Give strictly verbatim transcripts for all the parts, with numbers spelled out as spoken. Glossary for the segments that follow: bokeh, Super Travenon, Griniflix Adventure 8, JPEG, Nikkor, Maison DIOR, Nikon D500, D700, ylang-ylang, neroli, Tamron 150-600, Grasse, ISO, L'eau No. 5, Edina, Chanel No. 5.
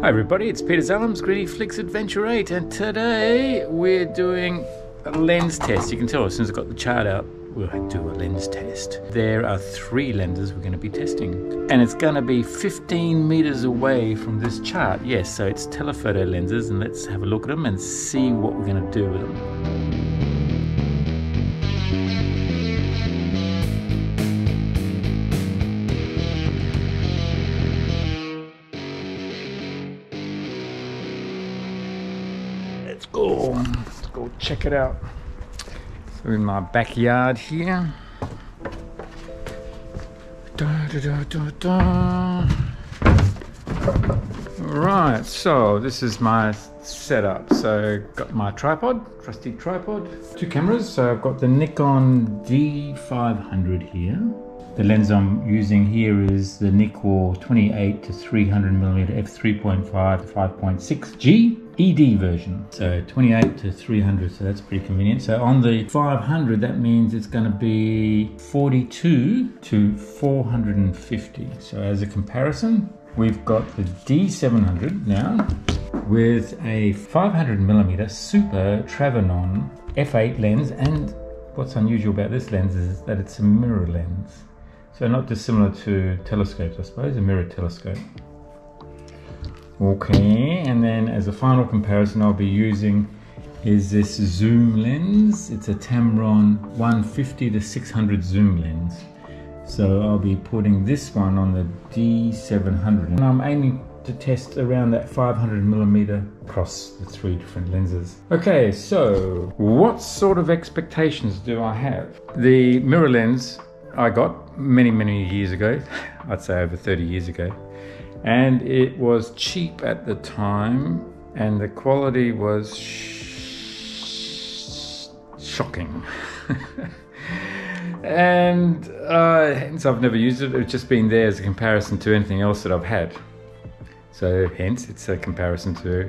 Hi everybody, it's Peter Zellum's Griniflix Adventure eight, and today we're doing a lens test. You can tell as soon as I've got the chart out, we'll do a lens test. There are three lenses we're going to be testing, and it's going to be fifteen meters away from this chart. Yes, so it's telephoto lenses, and let's have a look at them and see what we're going to do with them. Let's go, let's go check it out. So in my backyard here. Da, da, da, da, da. Right, so this is my setup. So got my tripod, trusty tripod. Two cameras, so I've got the Nikon D five hundred here. The lens I'm using here is the Nikkor twenty-eight to three hundred millimeter f three point five to five point six G. E D version, so twenty-eight to three hundred, so that's pretty convenient. So on the five hundred, that means it's going to be forty-two to four hundred fifty. So as a comparison, we've got the D seven hundred now with a five hundred millimeter Super Travenon f eight lens, and what's unusual about this lens is that it's a mirror lens, so not dissimilar to telescopes, I suppose, a mirror telescope. Okay, and then as a final comparison I'll be using is this zoom lens. It's a Tamron one fifty to six hundred zoom lens. So I'll be putting this one on the D seven hundred, and I'm aiming to test around that five hundred millimeter across the three different lenses. Okay, so what sort of expectations do I have? The mirror lens I got many, many years ago, I'd say over thirty years ago. And it was cheap at the time, and the quality was sh shocking. and uh, hence I've never used it. It's just been there as a comparison to anything else that I've had. So hence it's a comparison to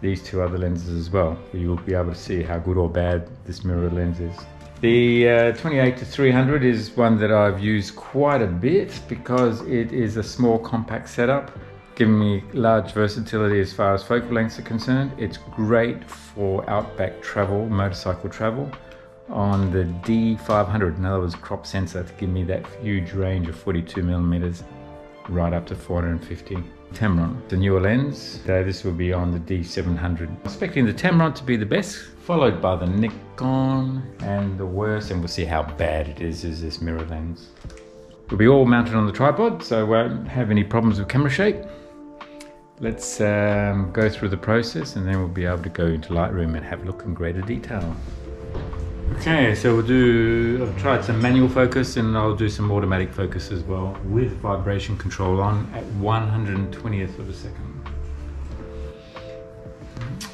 these two other lenses as well. You'll be able to see how good or bad this mirror lens is. The uh, twenty-eight to three hundred is one that I've used quite a bit because it is a small compact setup, giving me large versatility as far as focal lengths are concerned. It's great for outback travel, motorcycle travel, on the D five hundred, in other words crop sensor, to give me that huge range of forty-two millimeters right up to four hundred fifty. Tamron, the newer lens. So this will be on the D seven hundred. I'm expecting the Tamron to be the best, followed by the Nikon, and the worst, and we'll see how bad it is, is this mirror lens. It'll be all mounted on the tripod, so won't have any problems with camera shake. Let's um, go through the process, and then we'll be able to go into Lightroom and have a look in greater detail. Okay, so we'll do, I've tried some manual focus, and I'll do some automatic focus as well with vibration control on at one hundred twentieth of a second.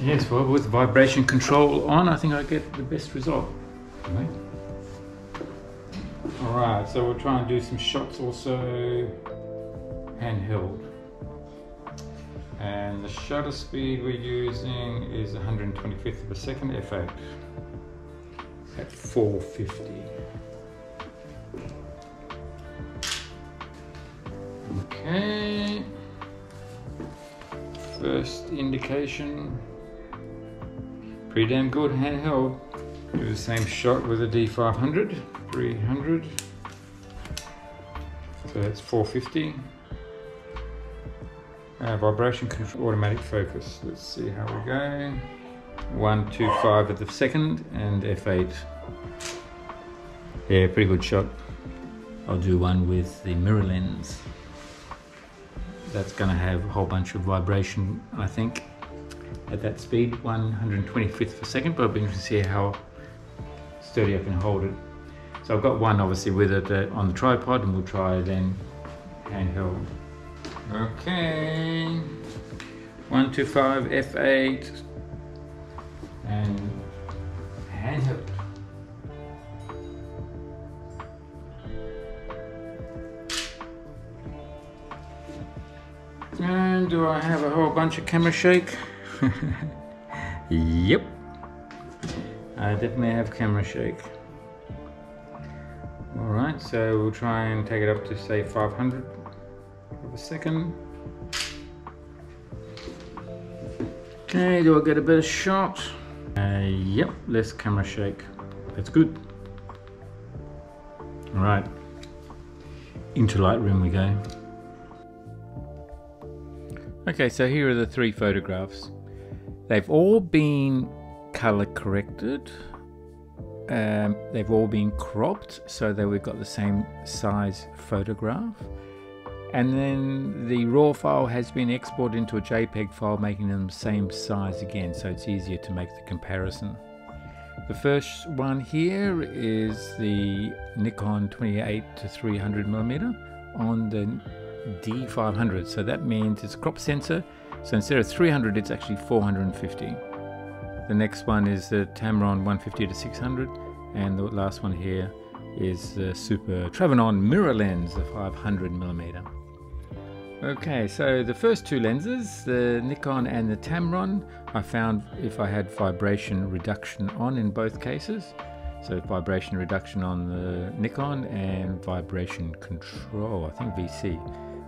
Yes, well, with vibration control on, I think I get the best result. Okay. All right, so we'll try and do some shots also handheld. And the shutter speed we're using is one hundred twenty-fifth of a second, f eight. At four fifty. Okay. First indication. Pretty damn good handheld. Do the same shot with a D five hundred, three hundred. So that's four fifty. Uh, vibration control, automatic focus. Let's see how we go. one two five at the second and f eight. Yeah, pretty good shot. I'll do one with the mirror lens. That's going to have a whole bunch of vibration, I think, at that speed, one hundred twenty-fifth of a second, but I'll be interested to see how sturdy I can hold it. So I've got one obviously with it uh, on the tripod, and we'll try then handheld. Okay, one two five, f eight. And handheld. And do I have a whole bunch of camera shake? Yep. I definitely have camera shake. Alright, so we'll try and take it up to say five hundred of a second. Okay, do I get a better shot? Uh, yep, less camera shake. That's good. All right, into Lightroom we go. Okay, so here are the three photographs. They've all been color corrected. Um, they've all been cropped so that we've got the same size photograph. And then the raw file has been exported into a JPEG file, making them the same size again, so it's easier to make the comparison. The first one here is the Nikon twenty-eight to three hundred millimeter on the D five hundred, so that means it's a crop sensor, so instead of three hundred it's actually four hundred fifty. The next one is the Tamron one fifty to six hundred, and the last one here is the Super Travenon mirror lens, the five hundred millimeter. Okay, so the first two lenses, the Nikon and the Tamron, I found if I had vibration reduction on in both cases, so vibration reduction on the Nikon and vibration control, I think V C,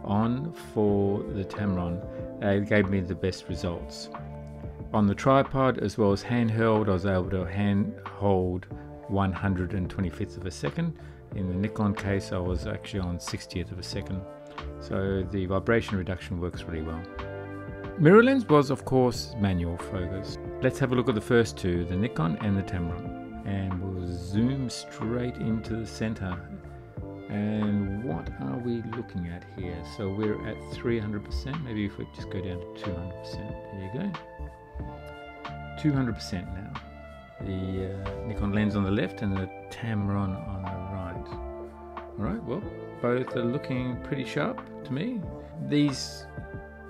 on for the Tamron, it gave me the best results. On the tripod as well as handheld, I was able to hand hold one hundred twenty-fifth of a second. In the Nikon case I was actually on sixtieth of a second. So the vibration reduction works really well. Mirror lens was of course manual focus. Let's have a look at the first two, the Nikon and the Tamron. And we'll zoom straight into the center. And what are we looking at here? So we're at three hundred percent. Maybe if we just go down to two hundred percent. There you go. two hundred percent now. The uh, Nikon lens on the left and the Tamron on the right. Alright, well, both are looking pretty sharp to me. These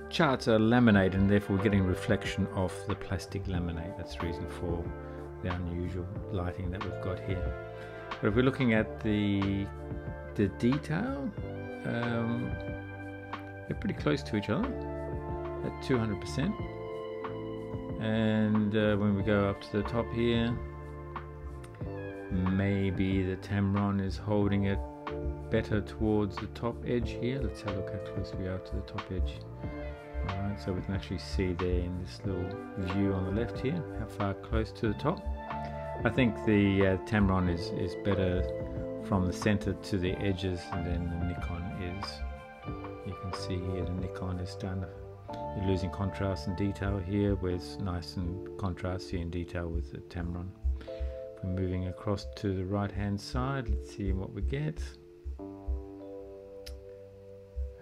charts are laminated and therefore getting reflection off the plastic laminate. That's the reason for the unusual lighting that we've got here. But if we're looking at the, the detail, um, they're pretty close to each other at two hundred percent. And uh, when we go up to the top here, maybe the Tamron is holding it better towards the top edge here. Let's have a look how close we are to the top edge. All right, so we can actually see there in this little view on the left here, how far close to the top. I think the uh, Tamron is, is better from the center to the edges than the Nikon is. You can see here the Nikon is done. You're losing contrast and detail here, where it's nice and contrasty and detail with the Tamron. We're moving across to the right hand side. Let's see what we get.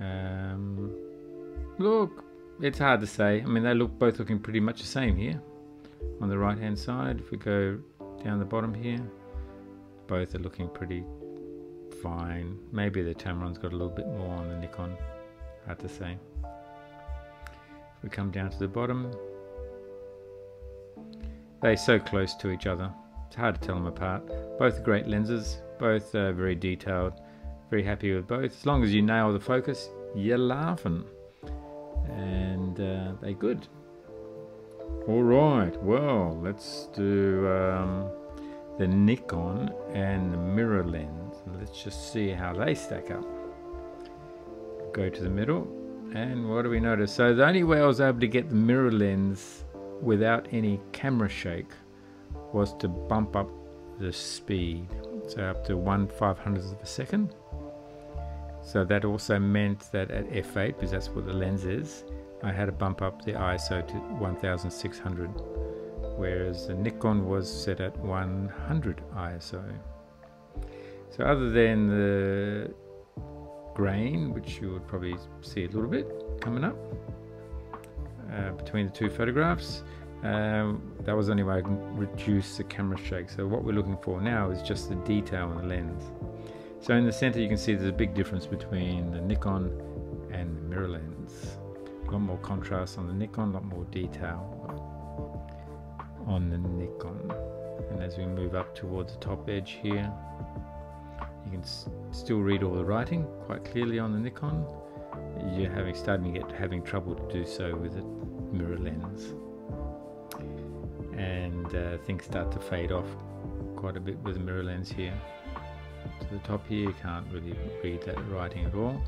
Um, look, it's hard to say. I mean, they look both looking pretty much the same here. On the right hand side, if we go down the bottom here, both are looking pretty fine. Maybe the Tamron's got a little bit more on the Nikon, hard to say. We come down to the bottom. They're so close to each other, it's hard to tell them apart. Both great lenses, both uh, very detailed, very happy with both. As long as you nail the focus, you're laughing. And uh, they're good. All right, well, let's do um, the Nikon and the mirror lens. Let's just see how they stack up. Go to the middle. And what do we notice? So the only way I was able to get the mirror lens without any camera shake was to bump up the speed, so up to one five hundredth of a second. So that also meant that at F eight, because that's what the lens is, I had to bump up the I S O to one thousand six hundred, whereas the Nikon was set at one hundred I S O. So other than the grain, which you would probably see a little bit coming up uh, between the two photographs, um, that was the only way I can reduce the camera shake. So what we're looking for now is just the detail in the lens. So in the center you can see there's a big difference between the Nikon and the mirror lens. A lot more contrast on the Nikon, a lot more detail on the Nikon. And as we move up towards the top edge here, you can still read all the writing quite clearly on the Nikon. You're having starting to get having trouble to do so with a mirror lens, and uh, things start to fade off quite a bit with the mirror lens here. To the top here, you can't really read that writing at all.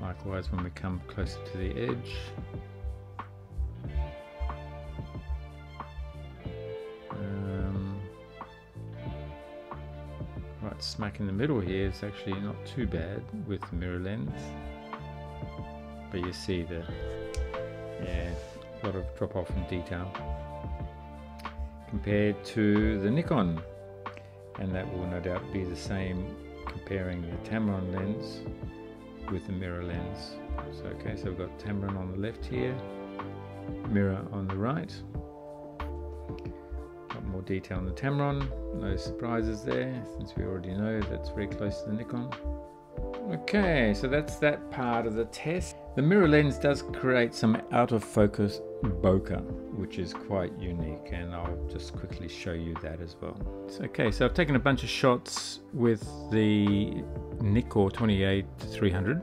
Likewise, when we come closer to the edge, right smack in the middle here, it's actually not too bad with the mirror lens, but you see the yeah a lot of drop off in detail compared to the Nikon, and that will no doubt be the same comparing the Tamron lens with the mirror lens. So okay, so we've got Tamron on the left here, mirror on the right. Got more detail on the Tamron, no surprises there since we already know that's very close to the Nikon. Okay, so that's that part of the test. The mirror lens does create some out of focus bokeh, which is quite unique, and I'll just quickly show you that as well. So, okay, so I've taken a bunch of shots with the Nikkor twenty-eight three hundred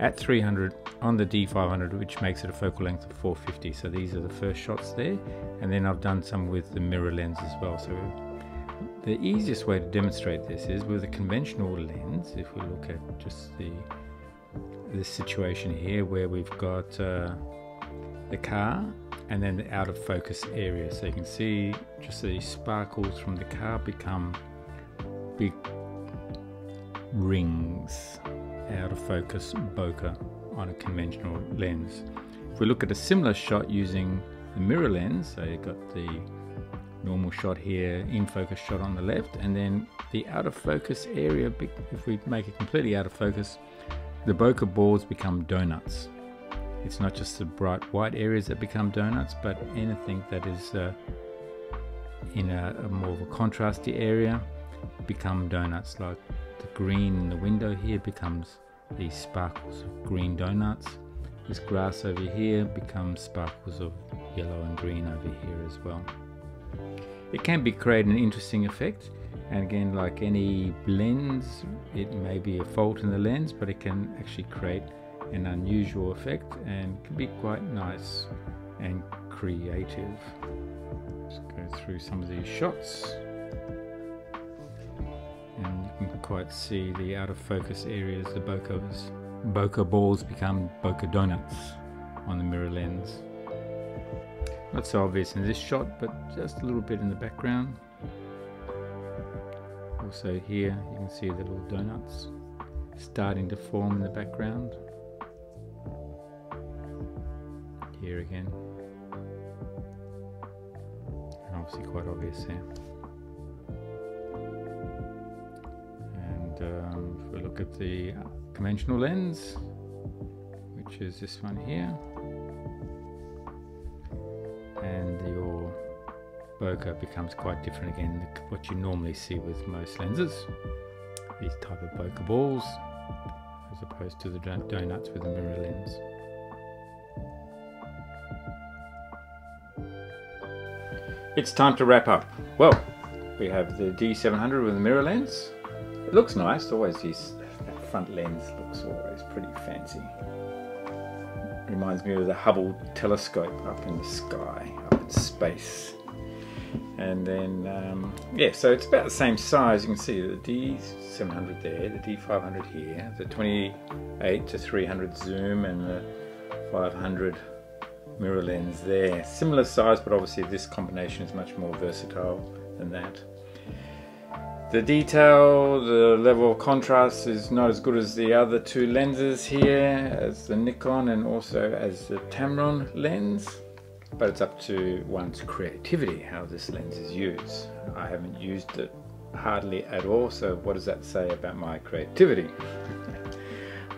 at three hundred on the D five hundred, which makes it a focal length of four fifty. So these are the first shots there, and then I've done some with the mirror lens as well. So the easiest way to demonstrate this is with a conventional lens. If we look at just the this situation here where we've got uh, the car and then the out of focus area, so you can see just the sparkles from the car become big rings, out of focus bokeh on a conventional lens. If we look at a similar shot using the mirror lens, so you've got the normal shot here, in focus shot on the left, and then the out of focus area, if we make it completely out of focus, the bokeh balls become donuts. It's not just the bright white areas that become donuts, but anything that is uh, in a, a more of a contrasty area become donuts, like the green in the window here becomes these sparkles of green donuts. This grass over here becomes sparkles of yellow and green over here as well. It can be creating an interesting effect, and again, like any lens, it may be a fault in the lens, but it can actually create an unusual effect and can be quite nice and creative. Let's go through some of these shots, and you can quite see the out of focus areas, the bokehs, bokeh balls become bokeh donuts on the mirror lens. Not so obvious in this shot, but just a little bit in the background. Also here you can see the little donuts starting to form in the background. Here again, and obviously quite obvious there. And um, if we look at the conventional lens, which is this one here, and your bokeh becomes quite different again to what you normally see with most lenses. These type of bokeh balls, as opposed to the donuts with the mirror lens. It's time to wrap up. Well, we have the D seven hundred with the mirror lens. It looks nice. Always these, that front lens looks always pretty fancy. It reminds me of the Hubble telescope up in the sky, up in space. And then, um, yeah, so it's about the same size. You can see the D seven hundred there, the D five hundred here, the twenty-eight to three hundred zoom, and the five hundred mirror lens there. Similar size, but obviously this combination is much more versatile than that. The detail, the level of contrast is not as good as the other two lenses here, as the Nikon and also as the Tamron lens, but it's up to one's creativity how this lens is used. I haven't used it hardly at all, so what does that say about my creativity?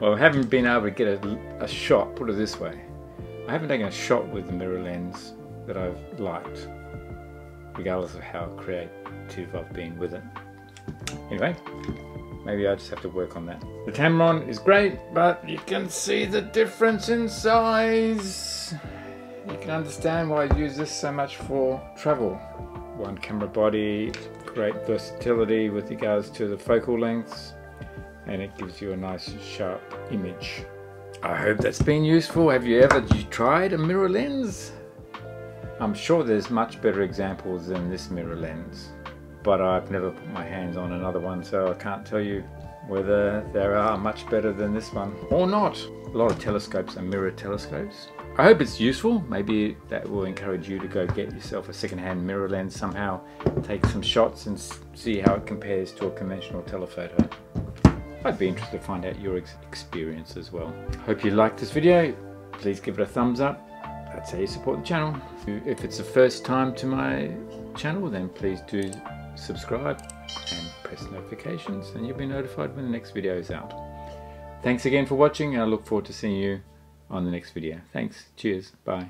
Well, I haven't been able to get a, a shot, put it this way. I haven't taken a shot with the mirror lens that I've liked, regardless of how creative I've been with it. Anyway, maybe I just have to work on that. The Tamron is great, but you can see the difference in size. You can understand why I use this so much for travel. One camera body, great versatility with regards to the focal lengths, and it gives you a nice sharp image. I hope that's been useful. Have you ever you tried a mirror lens? I'm sure there's much better examples than this mirror lens, but I've never put my hands on another one, so I can't tell you whether there are much better than this one or not. A lot of telescopes are mirror telescopes. I hope it's useful. Maybe that will encourage you to go get yourself a second-hand mirror lens somehow, take some shots and see how it compares to a conventional telephoto. I'd be interested to find out your ex experience as well. Hope you liked this video. Please give it a thumbs up. That's how you support the channel. If it's the first time to my channel, then please do subscribe and press notifications, and you'll be notified when the next video is out. Thanks again for watching, and I look forward to seeing you on the next video. Thanks, cheers, bye.